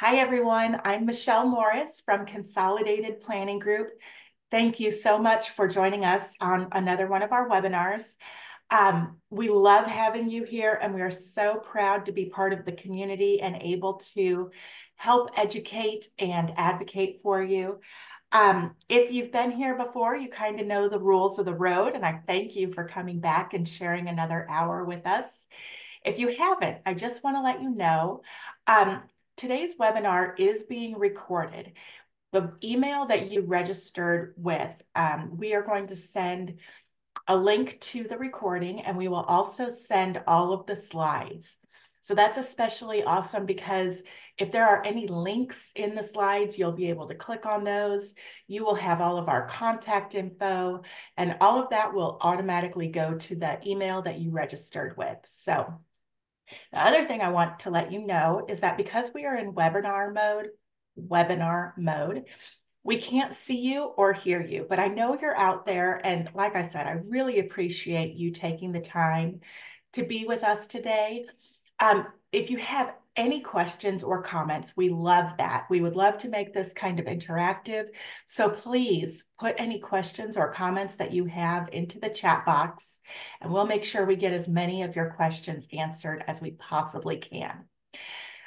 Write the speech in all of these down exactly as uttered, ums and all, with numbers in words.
Hi, everyone. I'm Michelle Morris from Consolidated Planning Group. Thank you so much for joining us on another one of our webinars. Um, we love having you here, and we are so proud to be part of the community and able to help educate and advocate for you. Um, if you've been here before, you kind of know the rules of the road, and I thank you for coming back and sharing another hour with us. If you haven't, I just want to let you know, um, today's webinar is being recorded. The email that you registered with, um, we are going to send a link to the recording, and we will also send all of the slides. So that's especially awesome because if there are any links in the slides, you'll be able to click on those. You will have all of our contact info, and all of that will automatically go to the email that you registered with. So the other thing I want to let you know is that because we are in webinar mode, webinar mode, we can't see you or hear you, but I know you're out there. And like I said, I really appreciate you taking the time to be with us today. Um, if you have any questions or comments, we love that. We would love to make this kind of interactive. So please put any questions or comments that you have into the chat box, and we'll make sure we get as many of your questions answered as we possibly can.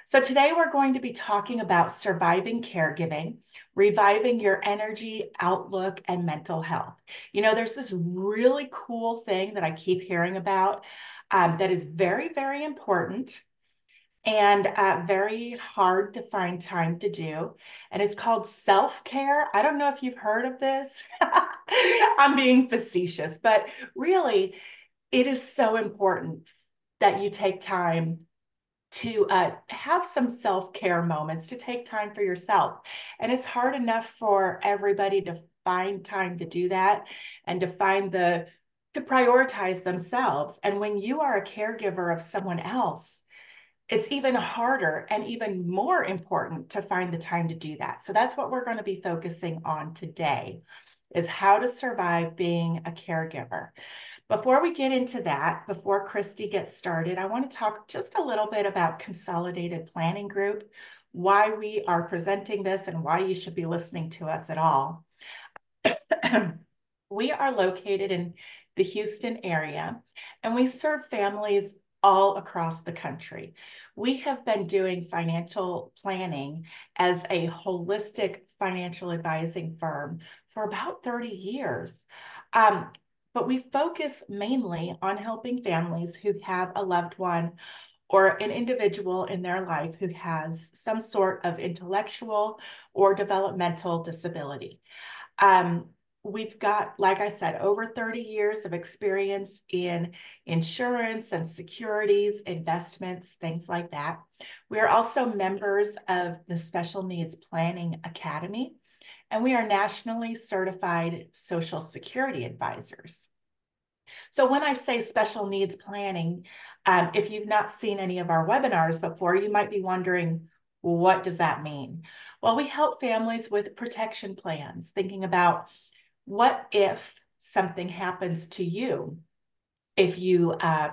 So today we're going to be talking about surviving caregiving, reviving your energy, outlook, and mental health. You know, there's this really cool thing that I keep hearing about um, that is very, very important and uh, very hard to find time to do. And it's called self-care. I don't know if you've heard of this. I'm being facetious, but really it is so important that you take time to uh, have some self-care moments, to take time for yourself. And it's hard enough for everybody to find time to do that and to find the, to prioritize themselves. And when you are a caregiver of someone else, it's even harder and even more important to find the time to do that. So that's what we're going to be focusing on today, is how to survive being a caregiver. Before we get into that, before Christy gets started, I want to talk just a little bit about Consolidated Planning Group, why we are presenting this, and why you should be listening to us at all. We are located in the Houston area, and we serve families all across the country. We have been doing financial planning as a holistic financial advising firm for about thirty years. Um, But we focus mainly on helping families who have a loved one or an individual in their life who has some sort of intellectual or developmental disability. Um, we've got, like I said, over thirty years of experience in insurance and securities, investments, things like that. We are also members of the Special Needs Planning Academy, and we are nationally certified Social Security advisors. So when I say special needs planning, um, if you've not seen any of our webinars before, you might be wondering, what does that mean? Well, we help families with protection plans, thinking about what if something happens to you, if you uh,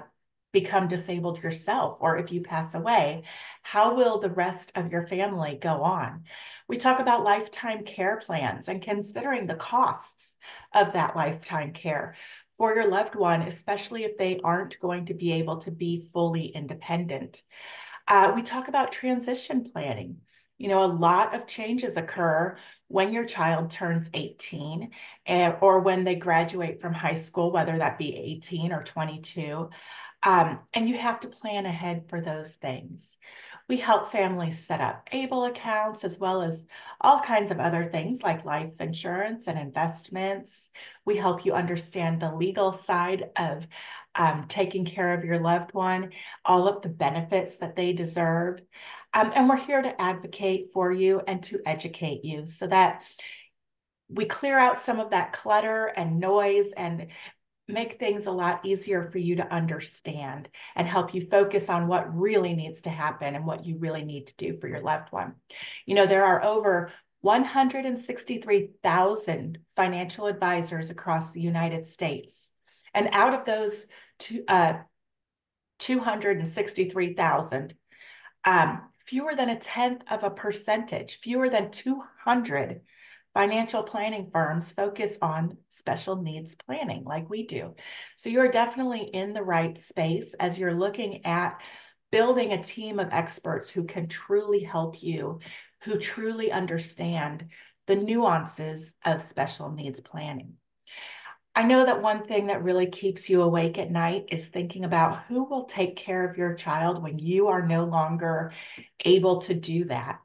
become disabled yourself, or if you pass away, how will the rest of your family go on? We talk about lifetime care plans and considering the costs of that lifetime care for your loved one, especially if they aren't going to be able to be fully independent. Uh, we talk about transition planning. You know, a lot of changes occur when your child turns eighteen and, or when they graduate from high school, whether that be eighteen or twenty-two. Um, and you have to plan ahead for those things. We help families set up ABLE accounts, as well as all kinds of other things like life insurance and investments. We help you understand the legal side of um, taking care of your loved one, all of the benefits that they deserve. Um, and we're here to advocate for you and to educate you so that we clear out some of that clutter and noise and make things a lot easier for you to understand and help you focus on what really needs to happen and what you really need to do for your loved one. You know, there are over one hundred sixty-three thousand financial advisors across the United States. And out of those two, uh, two hundred sixty-three thousand, um, fewer than a tenth of a percentage, fewer than two hundred financial planning firms focus on special needs planning like we do. So you're definitely in the right space as you're looking at building a team of experts who can truly help you, who truly understand the nuances of special needs planning. I know that one thing that really keeps you awake at night is thinking about who will take care of your child when you are no longer able to do that.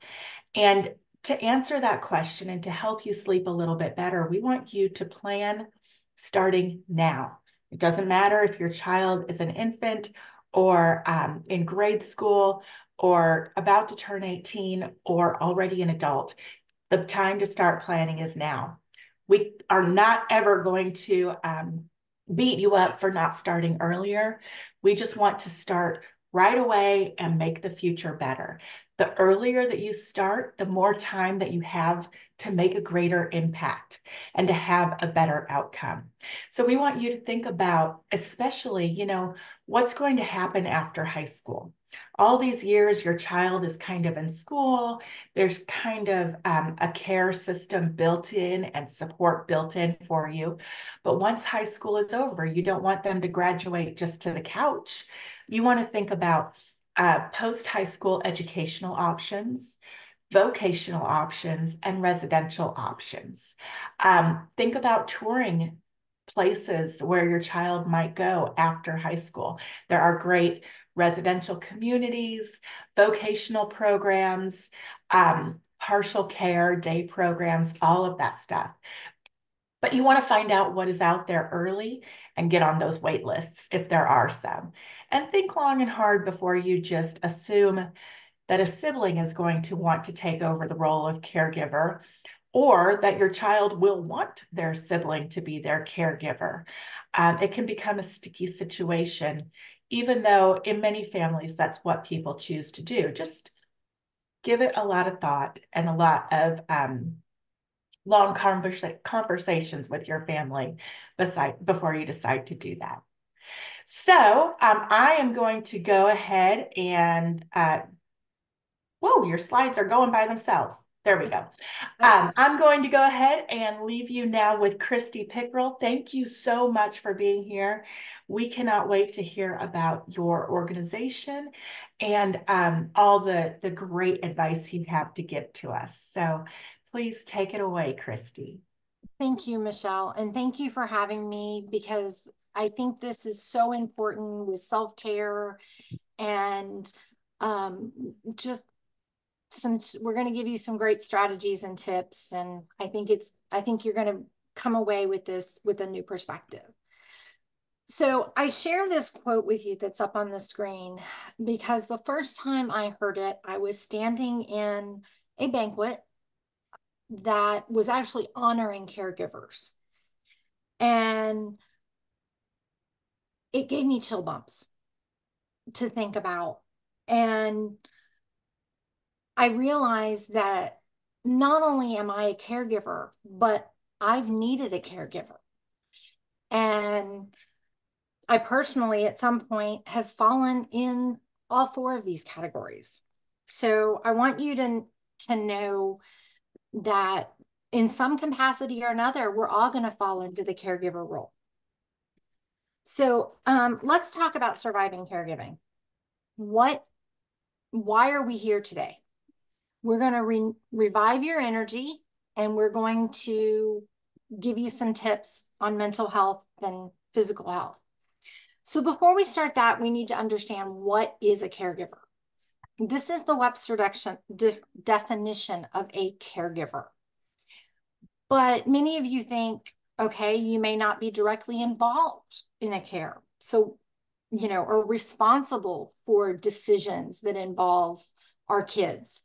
And to answer that question and to help you sleep a little bit better, we want you to plan starting now. It doesn't matter if your child is an infant or um, in grade school or about to turn eighteen or already an adult. The time to start planning is now. We are not ever going to um, beat you up for not starting earlier. We just want to start right away and make the future better. The earlier that you start, the more time that you have to make a greater impact and to have a better outcome. So we want you to think about, especially, you know, what's going to happen after high school. All these years, your child is kind of in school. There's kind of um, a care system built in and support built in for you. But once high school is over, you don't want them to graduate just to the couch. You want to think about uh, post-high school educational options, vocational options, and residential options. Um, think about touring places where your child might go after high school. There are great residential communities, vocational programs, um, partial care, day programs, all of that stuff. But you want to find out what is out there early and get on those wait lists if there are some. And think long and hard before you just assume that a sibling is going to want to take over the role of caregiver, or that your child will want their sibling to be their caregiver. Um, it can become a sticky situation, even though in many families, that's what people choose to do. Just give it a lot of thought and a lot of um, long conversa- conversations with your family beside, before you decide to do that. So um, I am going to go ahead and, uh, whoa, your slides are going by themselves. There we go. Um, I'm going to go ahead and leave you now with Christy Pickrell. Thank you so much for being here. We cannot wait to hear about your organization and um, all the, the great advice you have to give to us. So please take it away, Christy. Thank you, Michelle. And thank you for having me, because I think this is so important with self-care and um, just Some, we're going to give you some great strategies and tips, and I think it's I think you're going to come away with this with a new perspective. So I share this quote with you that's up on the screen because the first time I heard it, I was standing in a banquet that was actually honoring caregivers, and it gave me chill bumps to think about. And I realized that not only am I a caregiver, but I've needed a caregiver. And I personally, at some point, have fallen in all four of these categories. So I want you to, to know that in some capacity or another, we're all going to fall into the caregiver role. So um, let's talk about surviving caregiving. What, why are we here today? We're going to re revive your energy, and we're going to give you some tips on mental health and physical health. So before we start that, we need to understand, what is a caregiver? This is the Webster de definition of a caregiver. But many of you think, okay, you may not be directly involved in a care. So, you know, or responsible for decisions that involve our kids.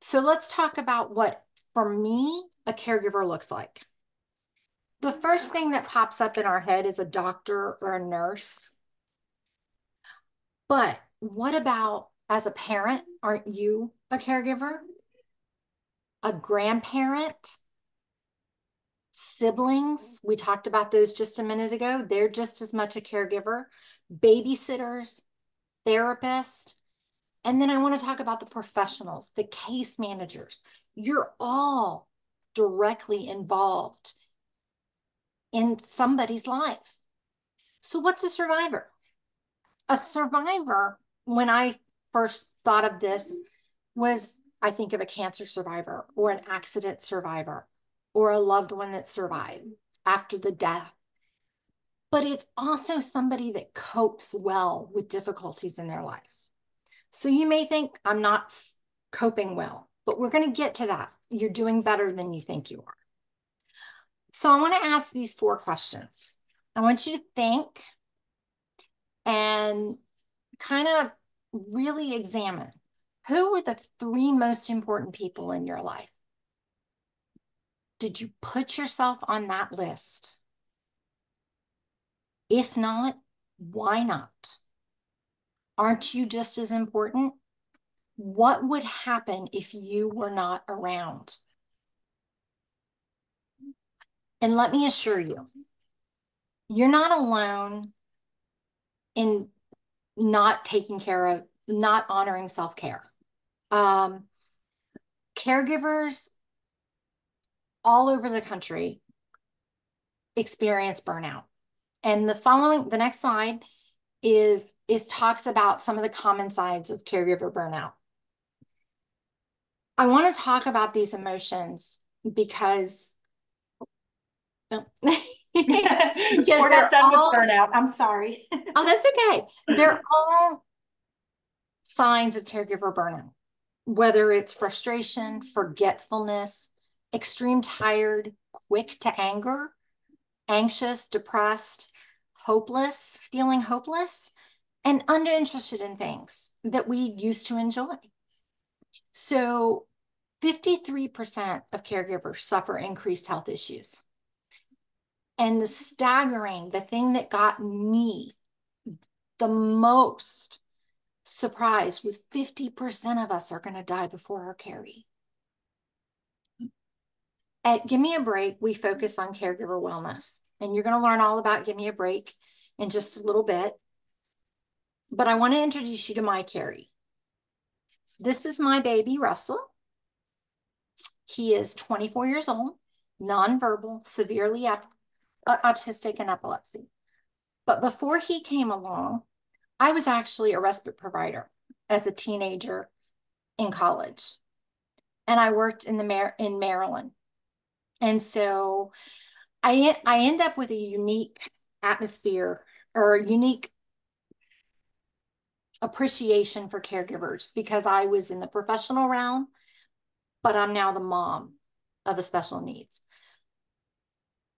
So let's talk about what, for me, a caregiver looks like. The first thing that pops up in our head is a doctor or a nurse. But what about as a parent? Aren't you a caregiver? A grandparent? Siblings? We talked about those just a minute ago. They're just as much a caregiver. Babysitters, therapists, And then I want to talk about the professionals, the case managers. You're all directly involved in somebody's life. So what's a survivor? A survivor, when I first thought of this, was I think of a cancer survivor or an accident survivor or a loved one that survived after the death. But it's also somebody that copes well with difficulties in their life. So you may think, I'm not coping well, but we're going to get to that. You're doing better than you think you are. So I want to ask these four questions. I want you to think and kind of really examine, who were the three most important people in your life? Did you put yourself on that list? If not, why not? Aren't you just as important? What would happen if you were not around? And let me assure you, you're not alone in not taking care of, not honoring self-care. Um, caregivers all over the country experience burnout. And the following, the next slide is, is talks about some of the common sides of caregiver burnout. I want to talk about these emotions because, no. because we're not done all, with burnout. I'm sorry. Oh, that's okay. They're all signs of caregiver burnout, whether it's frustration, forgetfulness, extreme tired, quick to anger, anxious, depressed, hopeless, feeling hopeless, and underinterested in things that we used to enjoy. So fifty-three percent of caregivers suffer increased health issues. And the staggering, the thing that got me the most surprised was fifty percent of us are going to die before our carry. At Gimme A Break, we focus on caregiver wellness. And you're going to learn all about Gimme A Break in just a little bit. But I want to introduce you to my Carrie. This is my baby, Russell. He is twenty-four years old, nonverbal, severely autistic and epilepsy. But before he came along, I was actually a respite provider as a teenager in college. And I worked in, the Mar in Maryland. And so I, I end up with a unique atmosphere or unique appreciation for caregivers because I was in the professional realm, but I'm now the mom of a special needs.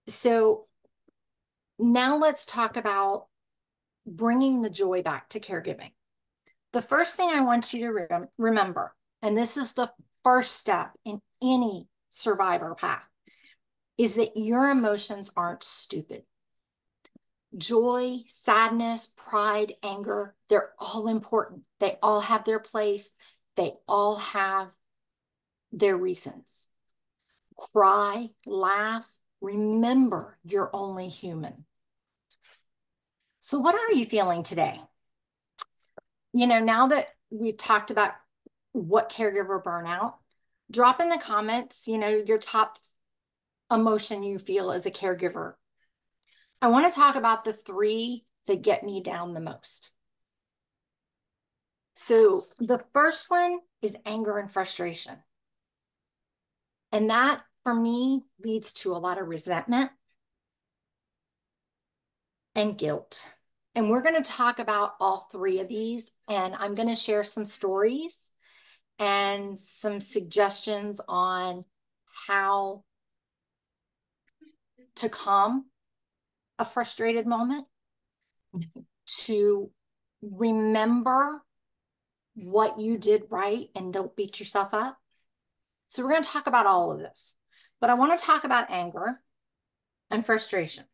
So now let's talk about bringing the joy back to caregiving. The first thing I want you to re remember, and this is the first step in any survivor path, is that your emotions aren't stupid. Joy, sadness, pride, anger, they're all important. They all have their place. They all have their reasons. Cry, laugh, remember you're only human. So what are you feeling today? You know, now that we've talked about what caregiver burnout, drop in the comments, you know, your top emotion you feel as a caregiver. I want to talk about the three that get me down the most. So the first one is anger and frustration. And that, for me, leads to a lot of resentment and guilt. And we're going to talk about all three of these, and I'm going to share some stories and some suggestions on how to calm a frustrated moment, to remember what you did right and don't beat yourself up. So we're going to talk about all of this, but I want to talk about anger and frustration.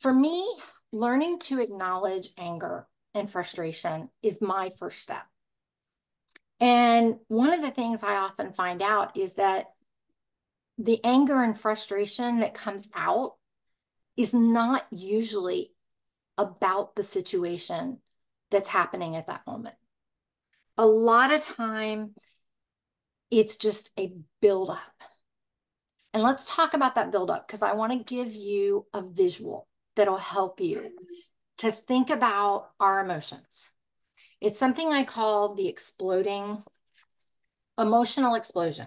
For me, learning to acknowledge anger and frustration is my first step. And one of the things I often find out is that the anger and frustration that comes out is not usually about the situation that's happening at that moment. a lot of time, it's just a buildup. And let's talk about that buildup, because I want to give you a visual that'll help you to think about our emotions. It's something I call the exploding, emotional explosion.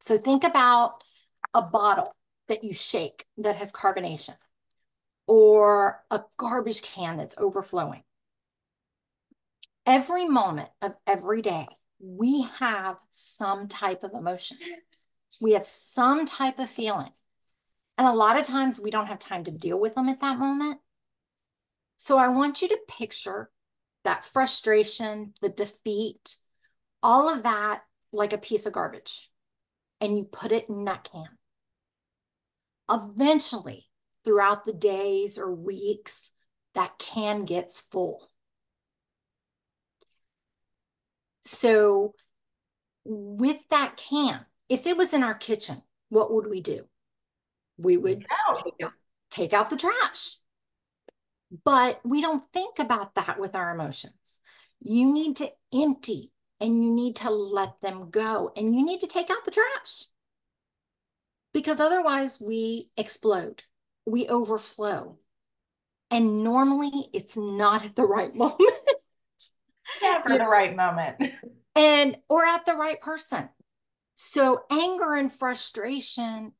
So think about a bottle that you shake that has carbonation, or a garbage can that's overflowing. Every moment of every day, we have some type of emotion. We have some type of feeling. And a lot of times we don't have time to deal with them at that moment. So I want you to picture that frustration, the defeat, all of that like a piece of garbage. And you put it in that can. Eventually, throughout the days or weeks, that can gets full. So with that can, if it was in our kitchen, what would we do? We would take out, take out the trash. But we don't think about that with our emotions. You need to empty, and you need to let them go, and you need to take out the trash, because otherwise we explode. We overflow. And normally it's not at the right moment. Never at the right moment. And or at the right person. So anger and frustration,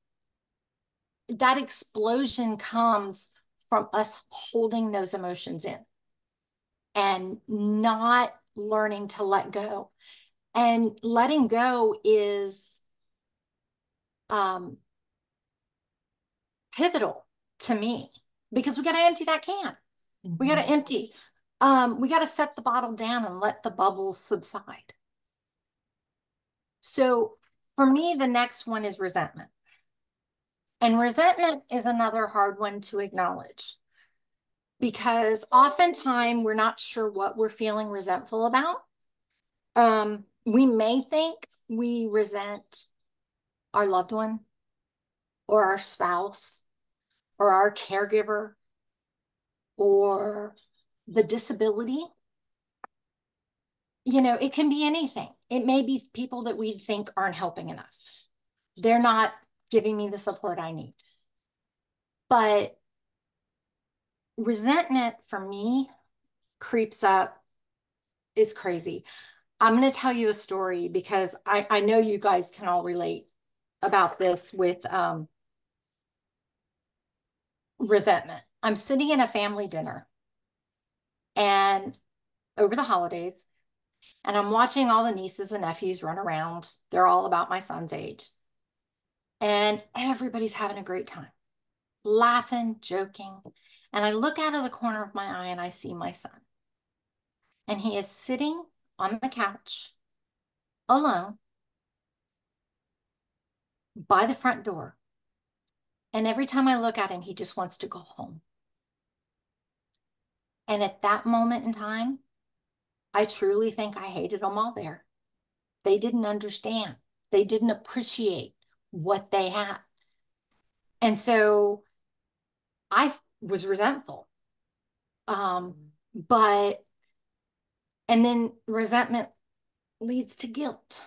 that explosion comes from us holding those emotions in and not learning to let go. And letting go is um, pivotal to me, because we got to empty that can. Mm-hmm. We got to empty. Um, we got to set the bottle down and let the bubbles subside. So for me, the next one is resentment. And resentment is another hard one to acknowledge, because oftentimes we're not sure what we're feeling resentful about. Um, we may think we resent our loved one or our spouse, or our caregiver, or the disability. You know, it can be anything. It may be people that we think aren't helping enough. They're not giving me the support I need. But resentment for me creeps up. It's crazy. I'm going to tell you a story, because I, I know you guys can all relate about this with um, resentment. I'm sitting in a family dinner and over the holidays, and I'm watching all the nieces and nephews run around. They're all about my son's age. And everybody's having a great time, laughing, joking. And I look out of the corner of my eye and I see my son. And he is sitting on the couch alone by the front door. And every time I look at him, he just wants to go home. And at that moment in time, I truly think I hated them all there. They didn't understand. They didn't appreciate what they had. And so I was resentful. Um, but, and then resentment leads to guilt.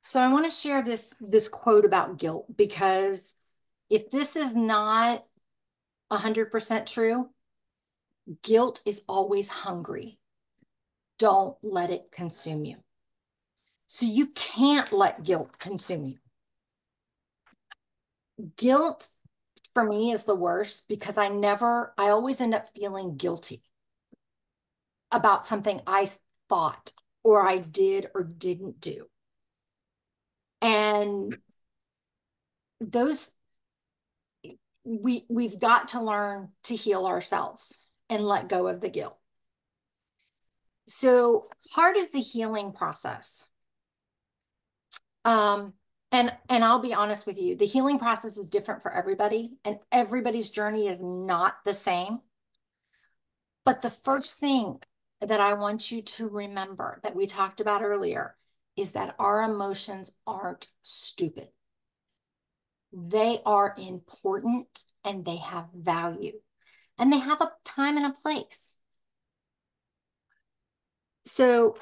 So I want to share this, this quote about guilt, because if this is not one hundred percent true, guilt is always hungry. Don't let it consume you. So you can't let guilt consume you. Guilt for me is the worst, because I never, I always end up feeling guilty about something I thought or I did or didn't do. And those We, we've got to learn to heal ourselves and let go of the guilt. So part of the healing process, um, and, and I'll be honest with you, the healing process is different for everybody, and everybody's journey is not the same. But the first thing that I want you to remember that we talked about earlier is that our emotions aren't stupid. They are important, and they have value, and they have a time and a place. So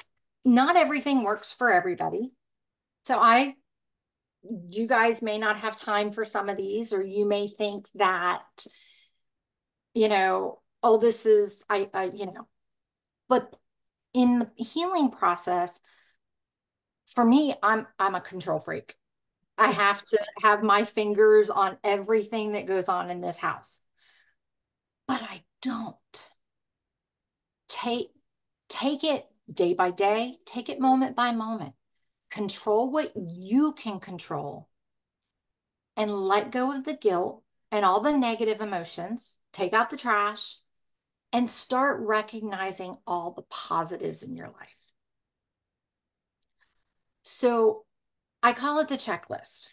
not everything works for everybody. So I, you guys may not have time for some of these, or you may think that, you know, oh, this is, I, I you know, but in the healing process, for me, I'm, I'm a control freak. I have to have my fingers on everything that goes on in this house, but I don't. Take, take it day by day, take it moment by moment, control what you can control, and let go of the guilt and all the negative emotions, take out the trash, and start recognizing all the positives in your life. So I call it the checklist.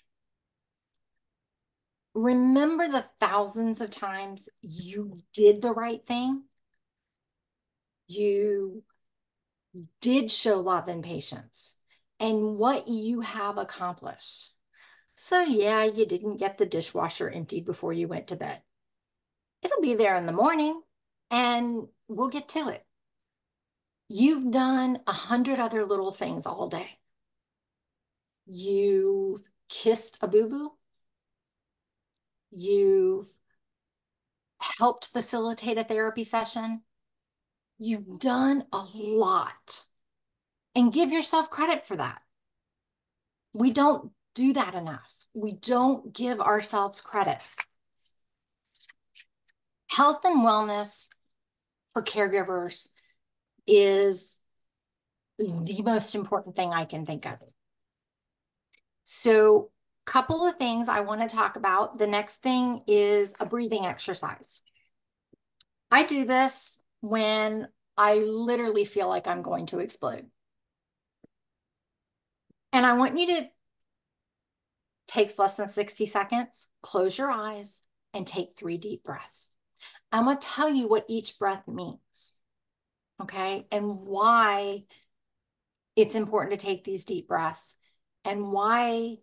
Remember the thousands of times you did the right thing. You did show love and patience, and what you have accomplished. So yeah, you didn't get the dishwasher emptied before you went to bed. It'll be there in the morning and we'll get to it. You've done a hundred other little things all day. You've kissed a boo-boo. You've helped facilitate a therapy session. You've done a lot, and give yourself credit for that. We don't do that enough. We don't give ourselves credit. Health and wellness for caregivers is the most important thing I can think of. So a couple of things I want to talk about. The next thing is a breathing exercise. I do this when I literally feel like I'm going to explode. And I want you to, takes less than sixty seconds, close your eyes and take three deep breaths. I'm going to tell you what each breath means, okay? And why it's important to take these deep breaths, and why,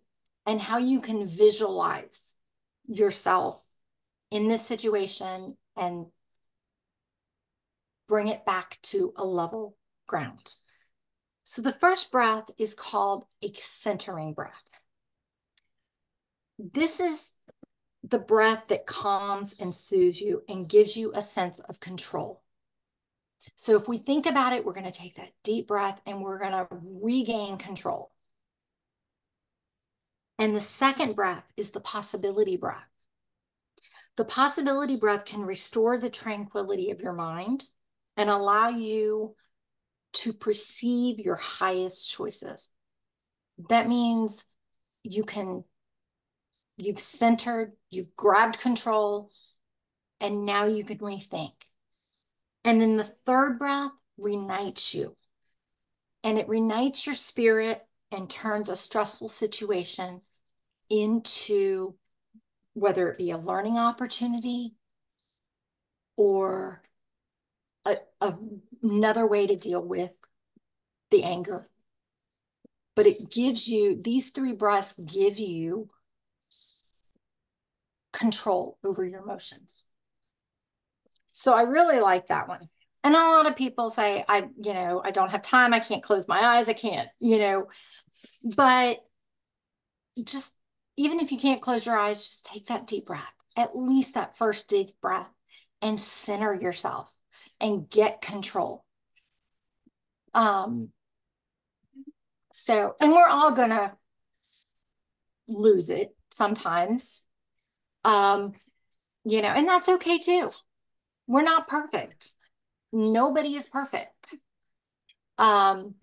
and how you can visualize yourself in this situation and bring it back to a level ground. So the first breath is called a centering breath. This is the breath that calms and soothes you and gives you a sense of control. So if we think about it, we're going to take that deep breath and we're going to regain control. And the second breath is the possibility breath. The possibility breath can restore the tranquility of your mind and allow you to perceive your highest choices. That means you can, you've centered, you've grabbed control, and now you can rethink. And then the third breath reunites you, and it reunites your spirit and turns a stressful situation into, whether it be a learning opportunity or A, a, another way to deal with the anger. But it gives you, these three breaths give you control over your emotions. So I really like that one. And a lot of people say, I, you know, I don't have time. I can't close my eyes. I can't, you know, but just, even if you can't close your eyes, just take that deep breath, at least that first deep breath, and center yourself and get control. Um, so, and we're all gonna lose it sometimes, um, you know, and that's okay too. We're not perfect. Nobody is perfect. Um,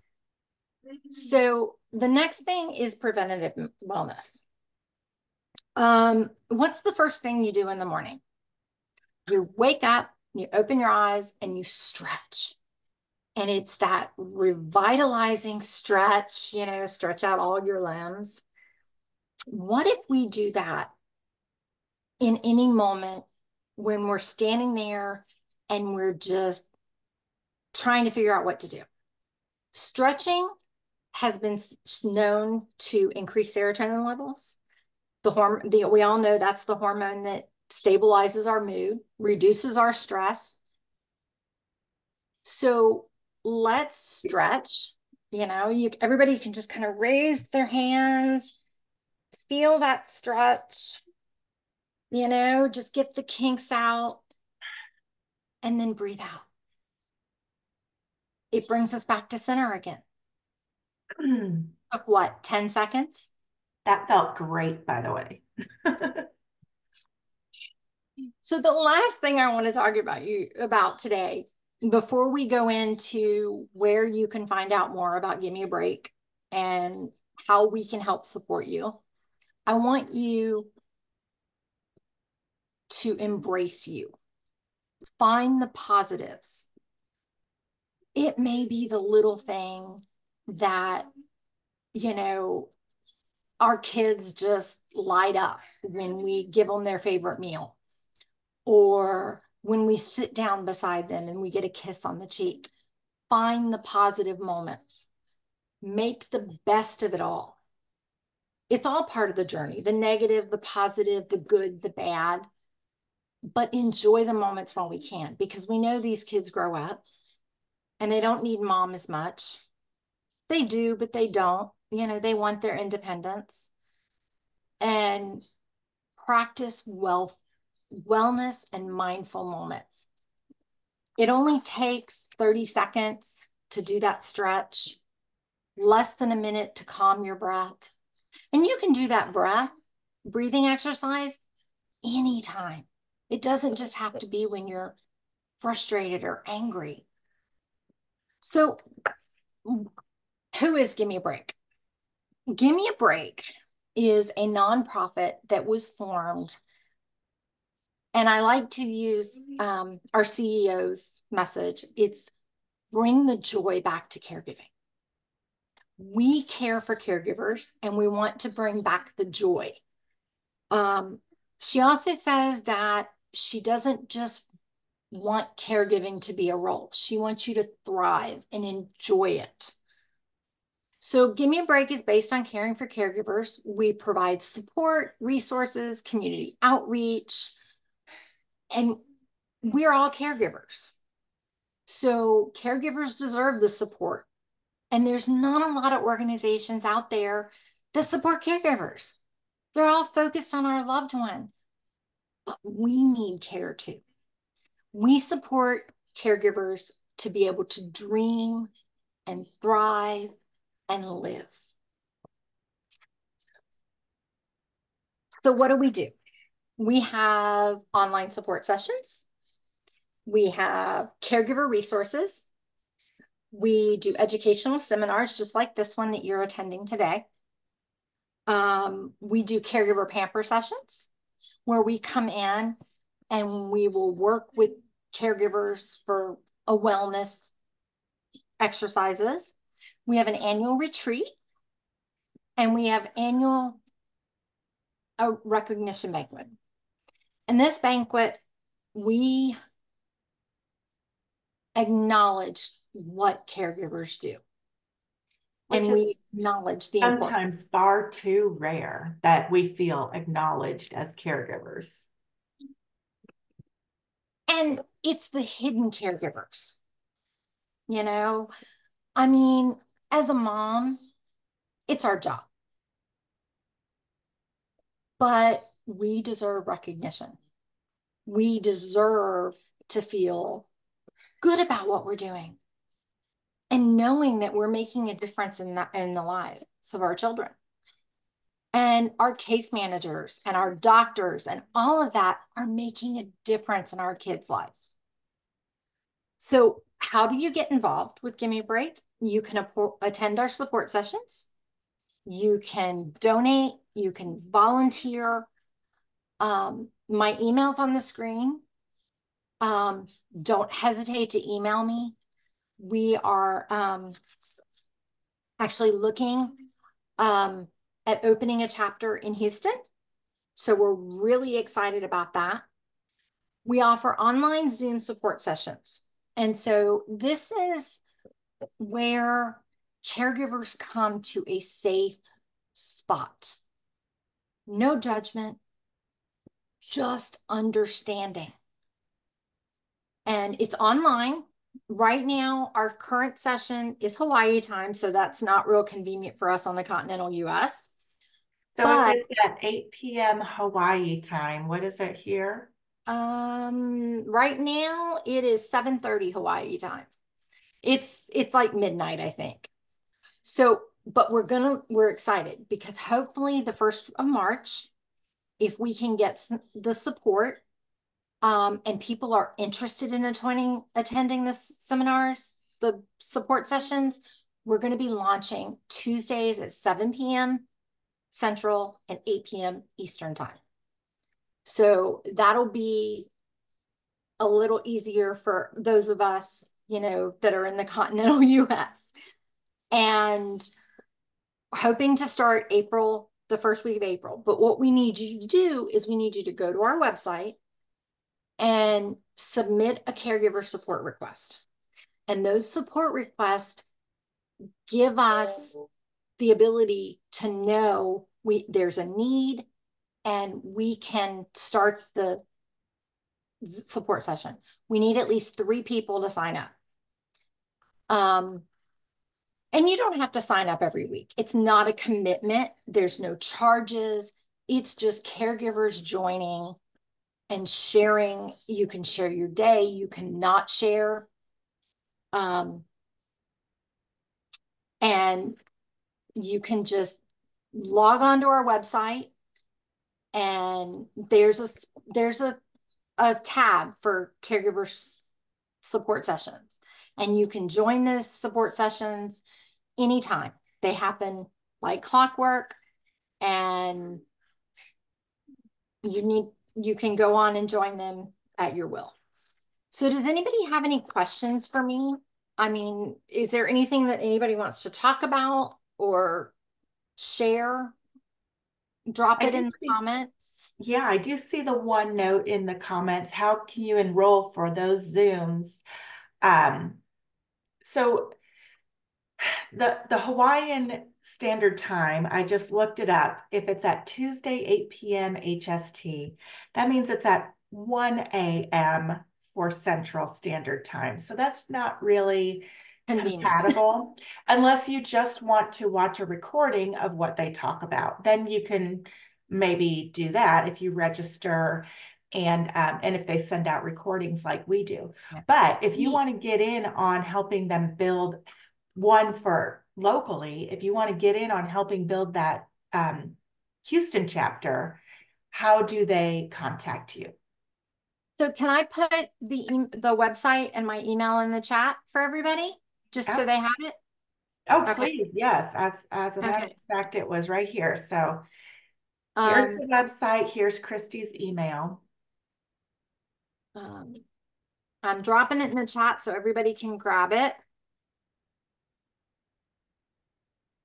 so the next thing is preventative wellness. Um, what's the first thing you do in the morning? You wake up, you open your eyes, and you stretch. And it's that revitalizing stretch, you know, stretch out all your limbs. What if we do that in any moment when we're standing there and we're just trying to figure out what to do? Stretching has been known to increase serotonin levels. The horm- the, we all know that's the hormone that stabilizes our mood, reduces our stress. So let's stretch. You know, you everybody can just kind of raise their hands, feel that stretch, you know, just get the kinks out, and then breathe out. It brings us back to center again. Mm. Took what, ten seconds? That felt great, by the way. So the last thing I want to talk about you about today, before we go into where you can find out more about Gimme A Break and how we can help support you, I want you to embrace you. Find the positives. It may be the little thing that, you know, our kids just light up when we give them their favorite meal, or when we sit down beside them and we get a kiss on the cheek. Find the positive moments. Make the best of it all. It's all part of the journey, the negative, the positive, the good, the bad, but enjoy the moments when we can, because we know these kids grow up and they don't need mom as much. They do, but they don't. You know, they want their independence. And practice wealth wellness and mindful moments. It only takes thirty seconds to do that stretch, less than a minute to calm your breath. And you can do that breath, breathing exercise anytime. It doesn't just have to be when you're frustrated or angry. So who is Gimme A Break? Gimme A Break is a nonprofit that was formed. And I like to use um, our C E O's message. It's bring the joy back to caregiving. We care for caregivers and we want to bring back the joy. Um, she also says that she doesn't just want caregiving to be a role. She wants you to thrive and enjoy it. So Gimme A Break is based on caring for caregivers. We provide support, resources, community outreach, and we're all caregivers. So caregivers deserve the support. And there's not a lot of organizations out there that support caregivers. They're all focused on our loved one, but we need care too. We support caregivers to be able to dream and thrive and live. So what do we do? We have online support sessions. We have caregiver resources. We do educational seminars, just like this one that you're attending today. Um, we do caregiver pamper sessions, where we come in and we will work with caregivers for a wellness exercises. We have an annual retreat, and we have annual a recognition banquet. In this banquet, we acknowledge what caregivers do. Which and we acknowledge the sometimes importance. Far too rare that we feel acknowledged as caregivers. And it's the hidden caregivers. You know, I mean, as a mom, it's our job. But we deserve recognition. We deserve to feel good about what we're doing and knowing that we're making a difference in the, in the lives of our children. And our case managers and our doctors and all of that are making a difference in our kids' lives. So how do you get involved with Gimme A Break? You can attend our support sessions. You can donate. You can volunteer. Um, my email's on the screen. Um, don't hesitate to email me. We are um, actually looking um, at opening a chapter in Houston. So we're really excited about that. We offer online Zoom support sessions. And so this is where caregivers come to a safe spot. No judgment, just understanding. And it's online. right now, our current session is Hawaii time, so that's not real convenient for us on the continental U S. So but, it's at eight p m Hawaii time. What is it here? Um, right now it is seven thirty Hawaii time. It's it's like midnight, I think. So, but we're gonna we're excited because hopefully the first of March, if we can get the support, um, and people are interested in attending attending the seminars, the support sessions, we're going to be launching Tuesdays at seven p m Central and eight p m Eastern time. So that'll be a little easier for those of us, you know, that are in the continental U S. And hoping to start April, the first week of April. But what we need you to do is we need you to go to our website and submit a caregiver support request. And those support requests give us the ability to know we there's a need, and we can start the support session. We need at least three people to sign up. Um, and you don't have to sign up every week. It's not a commitment. There's no charges. It's just caregivers joining and sharing. You can share your day. You can not share. Um, and you can just log on to our website. And there's a there's a, a tab for caregiver support sessions, and you can join those support sessions anytime. They happen like clockwork, and you need you can go on and join them at your will. So does anybody have any questions for me? I mean, is there anything that anybody wants to talk about or share? Drop it in the comments. Yeah, I do see the one note in the comments. How can you enroll for those Zooms? Um, so the the Hawaiian Standard Time, I just looked it up. If it's at Tuesday, eight p m H S T, that means it's at one a m for Central Standard Time. So that's not really compatible unless you just want to watch a recording of what they talk about. Then you can maybe do that if you register, and um, and if they send out recordings like we do. Yeah. But if you yeah. want to get in on helping them build one for locally, if you want to get in on helping build that um, Houston chapter, how do they contact you? So can I put the the website and my email in the chat for everybody? Just oh. so they have it? Oh, okay. Please, yes. As, as a matter okay. of fact, it was right here. So here's um, the website. Here's Christy's email. Um, I'm dropping it in the chat so everybody can grab it.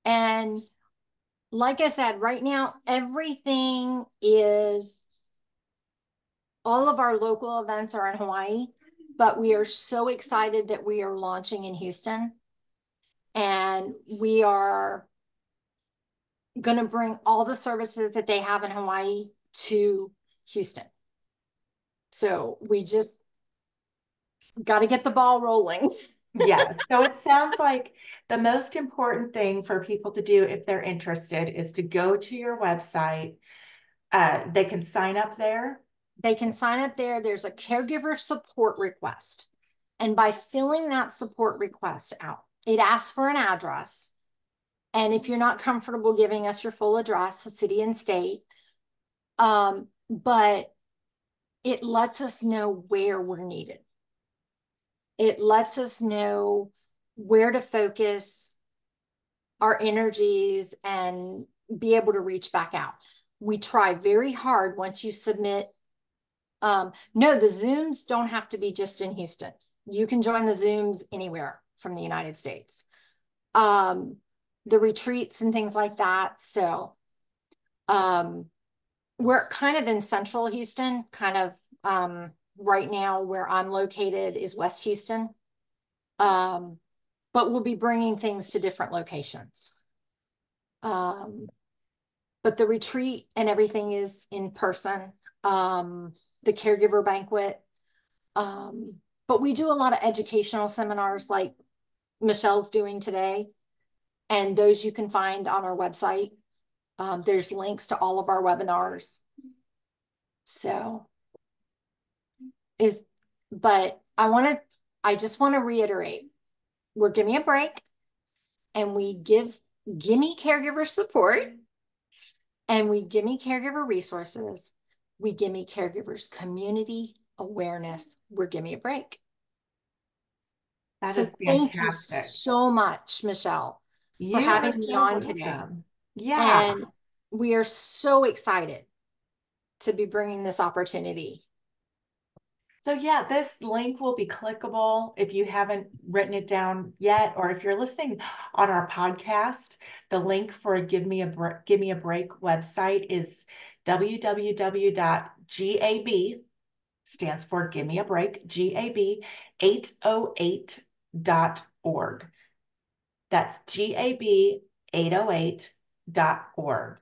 And like I said, right now, everything is, all of our local events are in Hawaii. But we are so excited that we are launching in Houston, and we are going to bring all the services that they have in Hawaii to Houston. So we just got to get the ball rolling. Yeah. So it sounds like the most important thing for people to do if they're interested is to go to your website. Uh, they can sign up there. They can sign up there. There's a caregiver support request. And by filling that support request out, it asks for an address. And if you're not comfortable giving us your full address, the city and state, um, but it lets us know where we're needed. It lets us know where to focus our energies and be able to reach back out. We try very hard once you submit. Um, no, the Zooms don't have to be just in Houston. You can join the Zooms anywhere from the United States. Um, the retreats and things like that. So um, we're kind of in central Houston, kind of um, right now where I'm located is West Houston. Um, but we'll be bringing things to different locations. Um, but the retreat and everything is in person. Um, the caregiver banquet, um, But we do a lot of educational seminars like Michelle's doing today, and those you can find on our website. Um, there's links to all of our webinars. So is, but I want to, I just want to reiterate, we're Gimme A Break, and we give Gimme caregiver support, and we Gimme caregiver resources. We Gimme caregivers community awareness. We're Gimme A Break. That so is fantastic. Thank you so much, Michelle, you for having me so on welcome. today. Yeah. And we are so excited to be bringing this opportunity. So yeah, this link will be clickable if you haven't written it down yet, or if you're listening on our podcast, the link for Gimme A Break, Gimme A Break website is w w w dot gab, stands for Gimme A Break, gab eight oh eight dot org. That's gab eight oh eight dot org.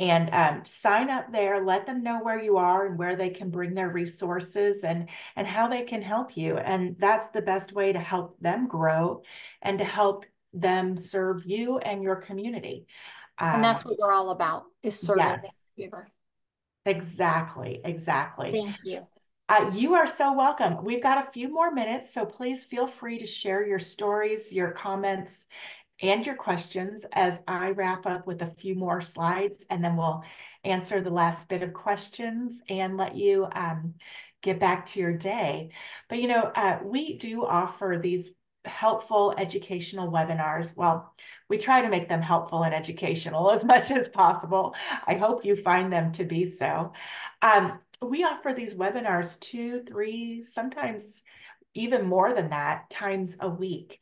And um, sign up there, let them know where you are and where they can bring their resources and, and how they can help you. And that's the best way to help them grow and to help them serve you and your community. Um, and that's what we're all about, is serving yes. the caregiver. Exactly, exactly. Thank you. Uh, you are so welcome. We've got a few more minutes, so please feel free to share your stories, your comments, and your questions as I wrap up with a few more slides, and then we'll answer the last bit of questions and let you um, get back to your day. But you know, uh, we do offer these helpful educational webinars. Well, we try to make them helpful and educational as much as possible. I hope you find them to be so. Um, we offer these webinars two, three, sometimes even more than that times a week.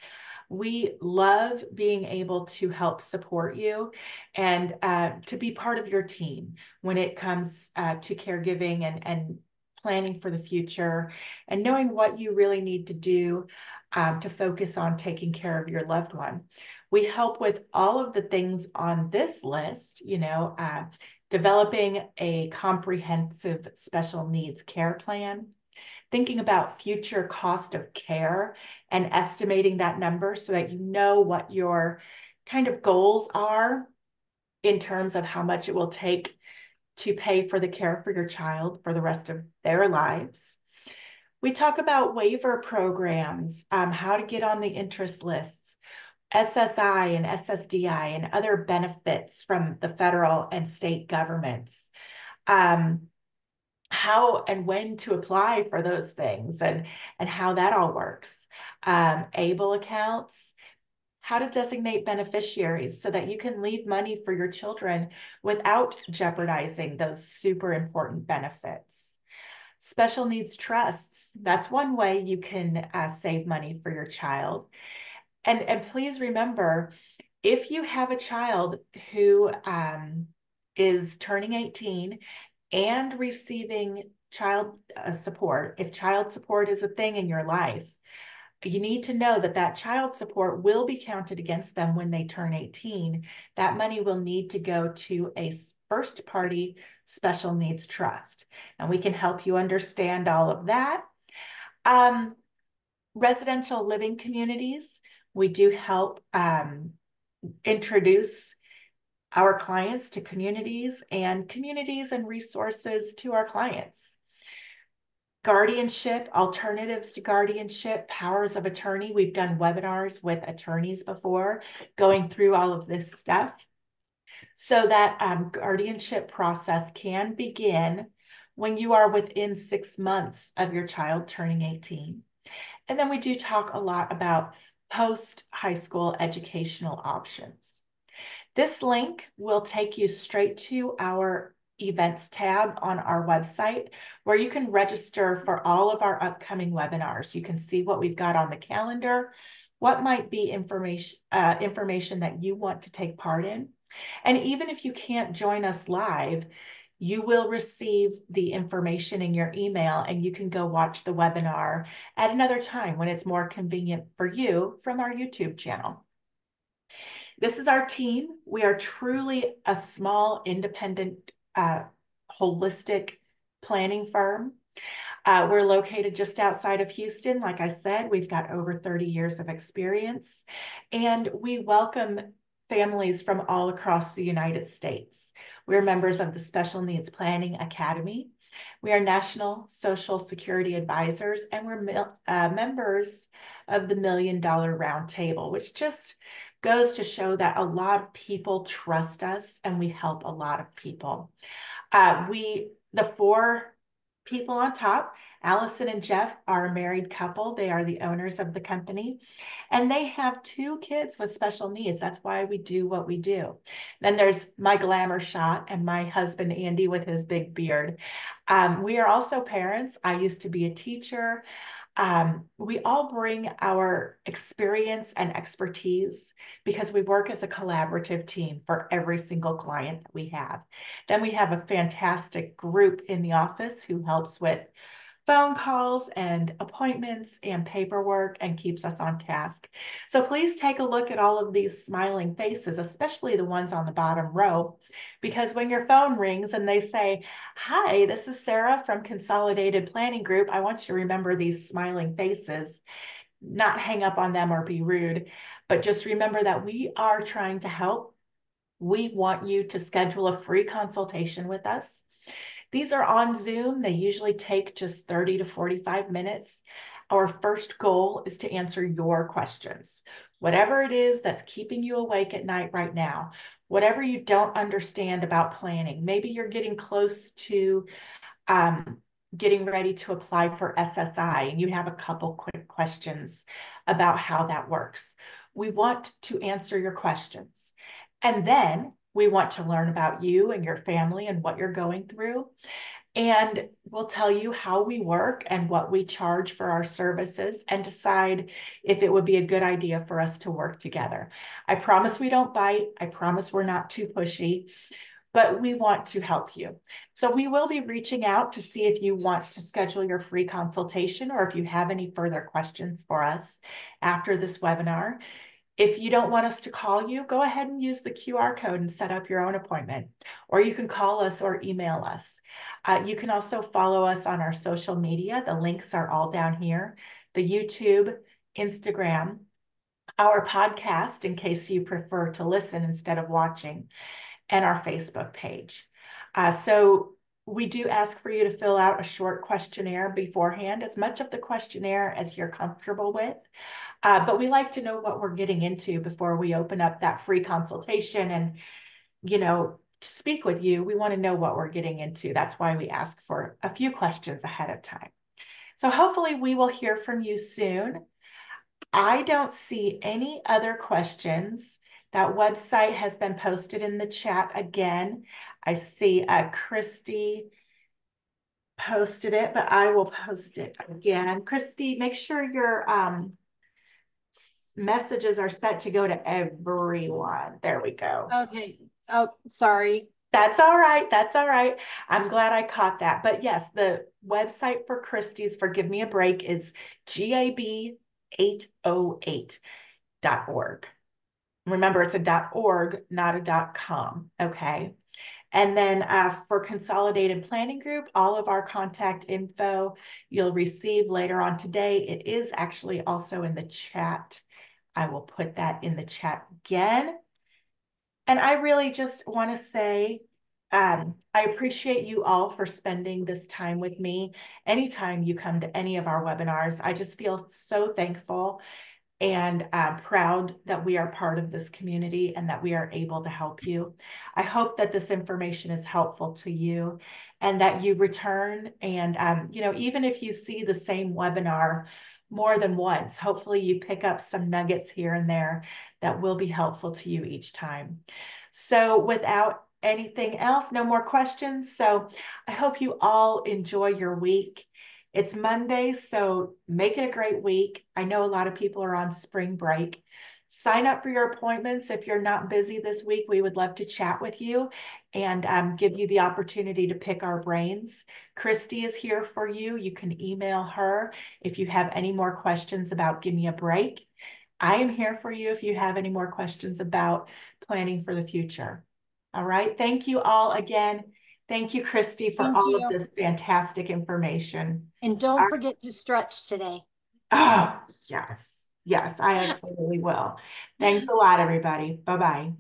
We love being able to help support you and uh, to be part of your team when it comes uh, to caregiving and, and planning for the future and knowing what you really need to do um, to focus on taking care of your loved one. We help with all of the things on this list, you know, uh, developing a comprehensive special needs care plan, thinking about future cost of care and estimating that number so that you know what your kind of goals are in terms of how much it will take to pay for the care for your child for the rest of their lives. We talk about waiver programs, um, how to get on the interest lists, S S I and S S D I and other benefits from the federal and state governments. Um, how and when to apply for those things and, and how that all works. Um, ABLE accounts, how to designate beneficiaries so that you can leave money for your children without jeopardizing those super important benefits. Special needs trusts, that's one way you can uh, save money for your child. And, and please remember, if you have a child who um, is turning eighteen and receiving child uh, support, if child support is a thing in your life, you need to know that that child support will be counted against them when they turn eighteen. That money will need to go to a first party special needs trust. And we can help you understand all of that. Um, residential living communities, we do help um, introduce our clients to communities and communities and resources to our clients. Guardianship, alternatives to guardianship, powers of attorney. We've done webinars with attorneys before going through all of this stuff so that um, guardianship process can begin when you are within six months of your child turning eighteen. And then we do talk a lot about post-high school educational options. This link will take you straight to our events tab on our website where you can register for all of our upcoming webinars. You can see what we've got on the calendar, what might be information, uh, information that you want to take part in. And even if you can't join us live, you will receive the information in your email and you can go watch the webinar at another time when it's more convenient for you from our YouTube channel. This is our team. We are truly a small, independent, uh, holistic planning firm. Uh, we're located just outside of Houston. Like I said, we've got over thirty years of experience, and we welcome families from all across the United States. We're members of the Special Needs Planning Academy. We are National Social Security Advisors, and we're uh, members of the Million Dollar Roundtable, which just goes to show that a lot of people trust us and we help a lot of people. Uh, we, the four people on top, Allison and Jeff, are a married couple. They are the owners of the company, and they have two kids with special needs. That's why we do what we do. Then there's my glamour shot and my husband, Andy, with his big beard. Um, we are also parents. I used to be a teacher. Um, we all bring our experience and expertise because we work as a collaborative team for every single client that we have. Then we have a fantastic group in the office who helps with phone calls and appointments and paperwork and keeps us on task. So please take a look at all of these smiling faces, especially the ones on the bottom row, because when your phone rings and they say, "Hi, this is Sarah from Consolidated Planning Group," I want you to remember these smiling faces, not hang up on them or be rude, but just remember that we are trying to help. We want you to schedule a free consultation with us. These are on Zoom. They usually take just thirty to forty-five minutes. Our first goal is to answer your questions. Whatever it is that's keeping you awake at night right now, whatever you don't understand about planning, maybe you're getting close to um, getting ready to apply for S S I and you have a couple quick questions about how that works. We want to answer your questions. And then we want to learn about you and your family and what you're going through. And we'll tell you how we work and what we charge for our services and decide if it would be a good idea for us to work together. I promise we don't bite. I promise we're not too pushy, but we want to help you. So we will be reaching out to see if you want to schedule your free consultation or if you have any further questions for us after this webinar. If you don't want us to call you, go ahead and use the Q R code and set up your own appointment, or you can call us or email us. Uh, you can also follow us on our social media. The links are all down here, the YouTube, Instagram, our podcast, in case you prefer to listen instead of watching, and our Facebook page. Uh, so we do ask for you to fill out a short questionnaire beforehand, as much of the questionnaire as you're comfortable with. Uh, but we like to know what we're getting into before we open up that free consultation and, you know, speak with you. We want to know what we're getting into. That's why we ask for a few questions ahead of time. So hopefully we will hear from you soon. I don't see any other questions. That website has been posted in the chat again. I see uh, Christy posted it, but I will post it again. Christy, make sure your um, messages are set to go to everyone. There we go. Okay. Oh, sorry. That's all right. That's all right. I'm glad I caught that. But yes, the website for Christy's for Give Me a Break is gab eight oh eight dot org. Remember, it's a .org, not a .com, okay? And then uh, for Consolidated Planning Group, all of our contact info you'll receive later on today. It is actually also in the chat. I will put that in the chat again. And I really just want to say um, I appreciate you all for spending this time with me. Anytime you come to any of our webinars, I just feel so thankful and uh, proud that we are part of this community and that we are able to help you. I hope that this information is helpful to you and that you return. And, um, you know, even if you see the same webinar more than once, hopefully you pick up some nuggets here and there that will be helpful to you each time. So without anything else, no more questions. So I hope you all enjoy your week. It's Monday, so make it a great week. I know a lot of people are on spring break. Sign up for your appointments. If you're not busy this week, we would love to chat with you and um, give you the opportunity to pick our brains. Christy is here for you. You can email her if you have any more questions about Give Me a Break. I am here for you if you have any more questions about planning for the future. All right, thank you all again. Thank you, Christy, for Thank all you. of this fantastic information. And don't Our forget to stretch today. Oh, yes. Yes, I absolutely will. Thanks a lot, everybody. Bye-bye.